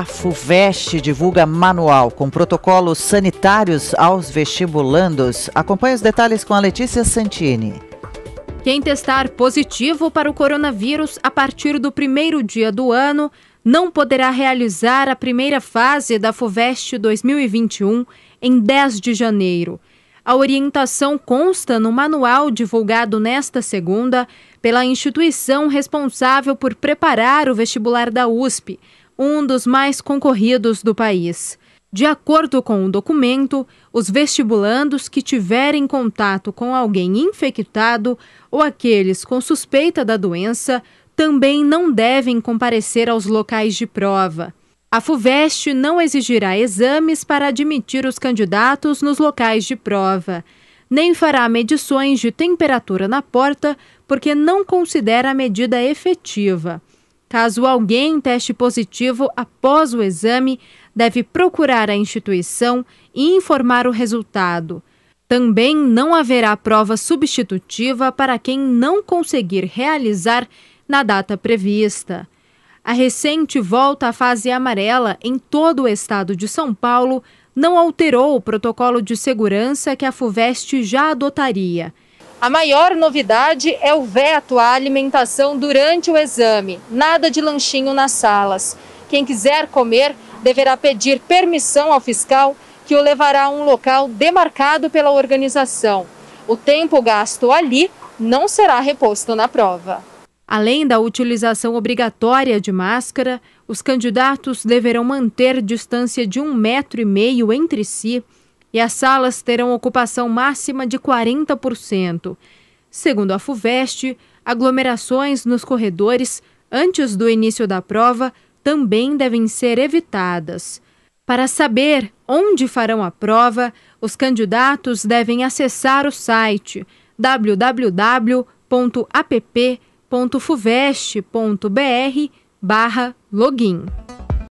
A FUVEST divulga manual com protocolos sanitários aos vestibulandos. Acompanhe os detalhes com a Letícia Santini. Quem testar positivo para o coronavírus a partir do primeiro dia do ano não poderá realizar a primeira fase da FUVEST 2021 em 10 de janeiro. A orientação consta no manual divulgado nesta segunda pela instituição responsável por preparar o vestibular da USP, um dos mais concorridos do país. De acordo com o documento, os vestibulandos que tiverem contato com alguém infectado ou aqueles com suspeita da doença também não devem comparecer aos locais de prova. A FUVEST não exigirá exames para admitir os candidatos nos locais de prova, nem fará medições de temperatura na porta, porque não considera a medida efetiva. Caso alguém teste positivo após o exame, deve procurar a instituição e informar o resultado. Também não haverá prova substitutiva para quem não conseguir realizar na data prevista. A recente volta à fase amarela em todo o estado de São Paulo não alterou o protocolo de segurança que a FUVEST já adotaria. A maior novidade é o veto à alimentação durante o exame. Nada de lanchinho nas salas. Quem quiser comer deverá pedir permissão ao fiscal, que o levará a um local demarcado pela organização. O tempo gasto ali não será reposto na prova. Além da utilização obrigatória de máscara, os candidatos deverão manter distância de 1,5 metro entre si, e as salas terão ocupação máxima de 40%. Segundo a FUVEST, aglomerações nos corredores antes do início da prova também devem ser evitadas. Para saber onde farão a prova, os candidatos devem acessar o site www.app.fuvest.br/login.